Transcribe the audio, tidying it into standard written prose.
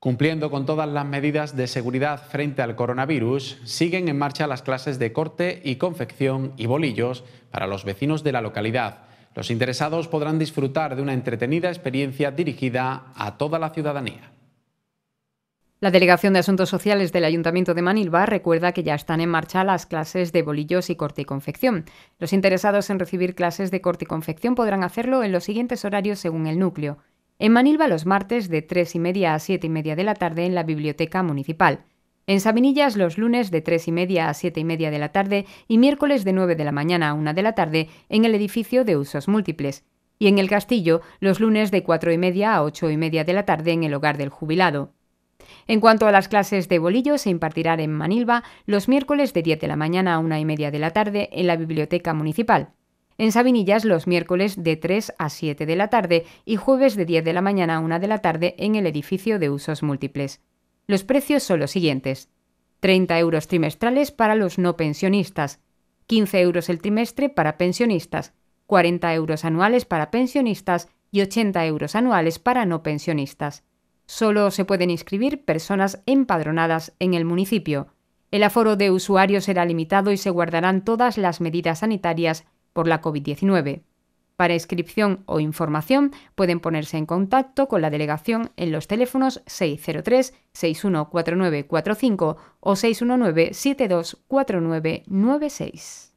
Cumpliendo con todas las medidas de seguridad frente al coronavirus, siguen en marcha las clases de corte y confección y bolillos para los vecinos de la localidad. Los interesados podrán disfrutar de una entretenida experiencia dirigida a toda la ciudadanía. La Delegación de Asuntos Sociales del Ayuntamiento de Manilva recuerda que ya están en marcha las clases de bolillos y corte y confección. Los interesados en recibir clases de corte y confección podrán hacerlo en los siguientes horarios según el núcleo. En Manilva los martes de 3:30 a 7:30 de la tarde en la Biblioteca Municipal. En Sabinillas los lunes de 3:30 a 7:30 de la tarde y miércoles de 9 de la mañana a 1 de la tarde en el Edificio de Usos Múltiples. Y en El Castillo los lunes de 4:30 a 8:30 de la tarde en el Hogar del Jubilado. En cuanto a las clases de bolillos, se impartirán en Manilva los miércoles de 10 de la mañana a 1:30 de la tarde en la Biblioteca Municipal. En Sabinillas los miércoles de 3 a 7 de la tarde y jueves de 10 de la mañana a 1 de la tarde en el Edificio de Usos Múltiples. Los precios son los siguientes: 30 € trimestrales para los no pensionistas, 15 € el trimestre para pensionistas, 40 € anuales para pensionistas y 80 € anuales para no pensionistas. Solo se pueden inscribir personas empadronadas en el municipio. El aforo de usuarios será limitado y se guardarán todas las medidas sanitarias por la COVID-19. Para inscripción o información pueden ponerse en contacto con la delegación en los teléfonos 603 614945 o 619 724996.